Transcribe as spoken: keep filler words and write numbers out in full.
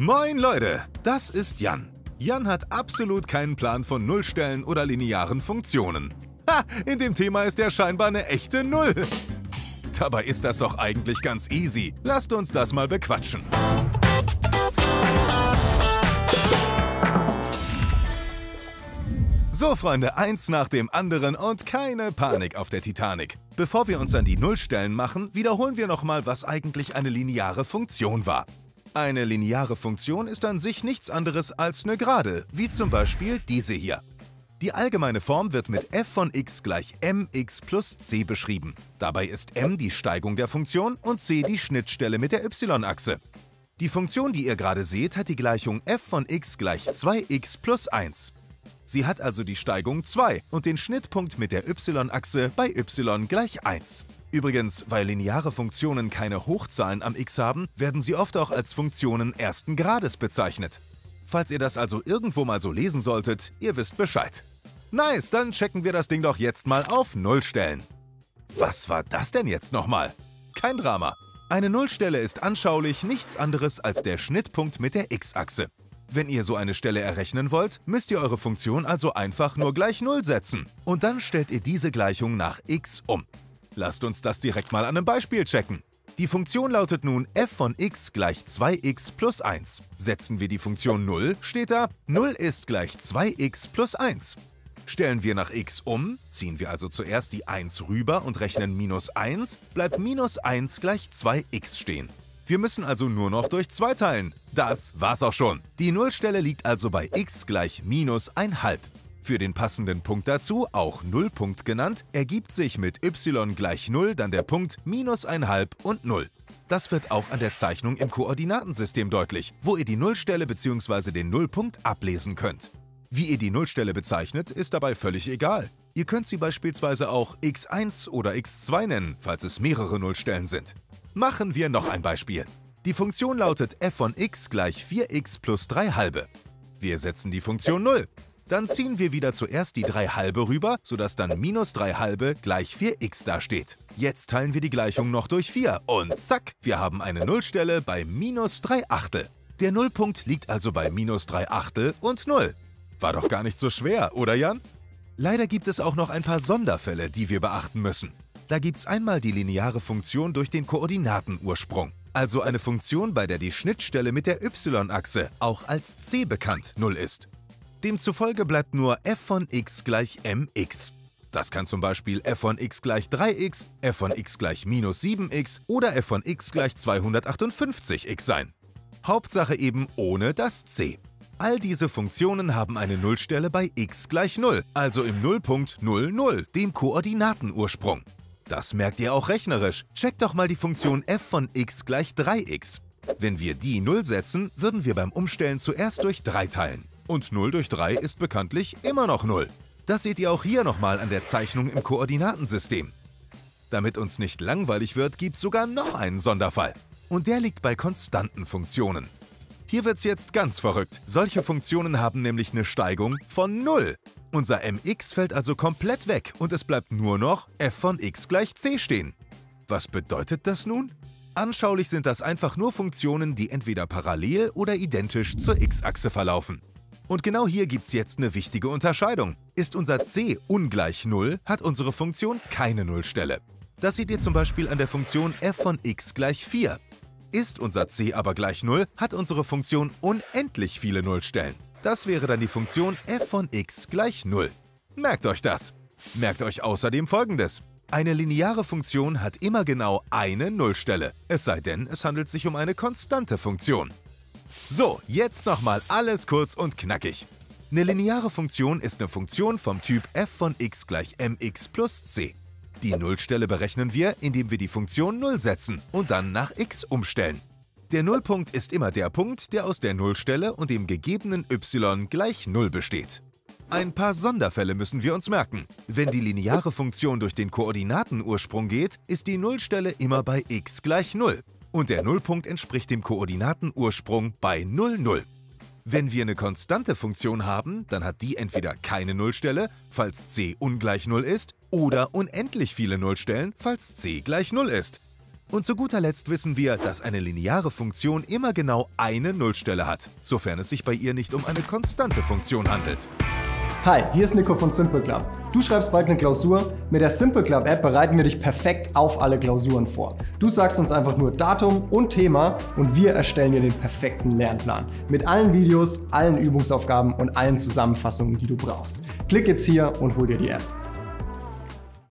Moin Leute, das ist Jan. Jan hat absolut keinen Plan von Nullstellen oder linearen Funktionen. Ha, in dem Thema ist er scheinbar eine echte Null. Dabei ist das doch eigentlich ganz easy. Lasst uns das mal bequatschen. So Freunde, eins nach dem anderen und keine Panik auf der Titanic. Bevor wir uns an die Nullstellen machen, wiederholen wir nochmal, was eigentlich eine lineare Funktion war. Eine lineare Funktion ist an sich nichts anderes als eine Gerade, wie zum Beispiel diese hier. Die allgemeine Form wird mit f von x gleich mx plus c beschrieben. Dabei ist m die Steigung der Funktion und c die Schnittstelle mit der y-Achse. Die Funktion, die ihr gerade seht, hat die Gleichung f von x gleich zwei x plus eins. Sie hat also die Steigung zwei und den Schnittpunkt mit der y-Achse bei y gleich eins. Übrigens, weil lineare Funktionen keine Hochzahlen am x haben, werden sie oft auch als Funktionen ersten Grades bezeichnet. Falls ihr das also irgendwo mal so lesen solltet, ihr wisst Bescheid. Nice, dann checken wir das Ding doch jetzt mal auf Nullstellen. Was war das denn jetzt nochmal? Kein Drama. Eine Nullstelle ist anschaulich nichts anderes als der Schnittpunkt mit der x-Achse. Wenn ihr so eine Stelle errechnen wollt, müsst ihr eure Funktion also einfach nur gleich null setzen. Und dann stellt ihr diese Gleichung nach x um. Lasst uns das direkt mal an einem Beispiel checken. Die Funktion lautet nun f von x gleich zwei x plus eins. Setzen wir die Funktion null, steht da, null ist gleich zwei x plus eins. Stellen wir nach x um, ziehen wir also zuerst die eins rüber und rechnen minus eins, bleibt minus eins gleich zwei x stehen. Wir müssen also nur noch durch zwei teilen. Das war's auch schon. Die Nullstelle liegt also bei x gleich minus eins halb. Für den passenden Punkt dazu, auch Nullpunkt genannt, ergibt sich mit y gleich null dann der Punkt minus eins halb und null. Das wird auch an der Zeichnung im Koordinatensystem deutlich, wo ihr die Nullstelle bzw. den Nullpunkt ablesen könnt. Wie ihr die Nullstelle bezeichnet, ist dabei völlig egal. Ihr könnt sie beispielsweise auch x eins oder x zwei nennen, falls es mehrere Nullstellen sind. Machen wir noch ein Beispiel. Die Funktion lautet f von x gleich vier x plus drei halbe. Wir setzen die Funktion null. Dann ziehen wir wieder zuerst die drei halbe rüber, sodass dann minus drei halbe gleich vier x dasteht. Jetzt teilen wir die Gleichung noch durch vier und zack, wir haben eine Nullstelle bei minus drei Achtel. Der Nullpunkt liegt also bei minus drei Achtel und null. War doch gar nicht so schwer, oder Jan? Leider gibt es auch noch ein paar Sonderfälle, die wir beachten müssen. Da gibt's einmal die lineare Funktion durch den Koordinatenursprung. Also eine Funktion, bei der die Schnittstelle mit der y-Achse, auch als c bekannt, null ist. Demzufolge bleibt nur f von x gleich mx. Das kann zum Beispiel f von x gleich drei x, f von x gleich minus sieben x oder f von x gleich zweihundertachtundfünfzig x sein. Hauptsache eben ohne das c. All diese Funktionen haben eine Nullstelle bei x gleich null, also im Nullpunkt null Komma null, dem Koordinatenursprung. Das merkt ihr auch rechnerisch. Checkt doch mal die Funktion f von x gleich drei x. Wenn wir die null setzen, würden wir beim Umstellen zuerst durch drei teilen. Und null durch drei ist bekanntlich immer noch null. Das seht ihr auch hier nochmal an der Zeichnung im Koordinatensystem. Damit uns nicht langweilig wird, gibt es sogar noch einen Sonderfall. Und der liegt bei konstanten Funktionen. Hier wird's jetzt ganz verrückt. Solche Funktionen haben nämlich eine Steigung von null. Unser mx fällt also komplett weg und es bleibt nur noch f von x gleich c stehen. Was bedeutet das nun? Anschaulich sind das einfach nur Funktionen, die entweder parallel oder identisch zur x-Achse verlaufen. Und genau hier gibt's jetzt eine wichtige Unterscheidung. Ist unser c ungleich null, hat unsere Funktion keine Nullstelle. Das seht ihr zum Beispiel an der Funktion f von x gleich vier. Ist unser c aber gleich null, hat unsere Funktion unendlich viele Nullstellen. Das wäre dann die Funktion f von x gleich null. Merkt euch das! Merkt euch außerdem Folgendes. Eine lineare Funktion hat immer genau eine Nullstelle, es sei denn, es handelt sich um eine konstante Funktion. So, jetzt nochmal alles kurz und knackig. Eine lineare Funktion ist eine Funktion vom Typ f von x gleich mx plus c. Die Nullstelle berechnen wir, indem wir die Funktion null setzen und dann nach x umstellen. Der Nullpunkt ist immer der Punkt, der aus der Nullstelle und dem gegebenen y gleich null besteht. Ein paar Sonderfälle müssen wir uns merken. Wenn die lineare Funktion durch den Koordinatenursprung geht, ist die Nullstelle immer bei x gleich null. Und der Nullpunkt entspricht dem Koordinatenursprung bei null Komma null. Wenn wir eine konstante Funktion haben, dann hat die entweder keine Nullstelle, falls c ungleich null ist, oder unendlich viele Nullstellen, falls c gleich null ist. Und zu guter Letzt wissen wir, dass eine lineare Funktion immer genau eine Nullstelle hat, sofern es sich bei ihr nicht um eine konstante Funktion handelt. Hi, hier ist Nico von SimpleClub. Du schreibst bald eine Klausur? Mit der SimpleClub-App bereiten wir dich perfekt auf alle Klausuren vor. Du sagst uns einfach nur Datum und Thema und wir erstellen dir den perfekten Lernplan. Mit allen Videos, allen Übungsaufgaben und allen Zusammenfassungen, die du brauchst. Klick jetzt hier und hol dir die App.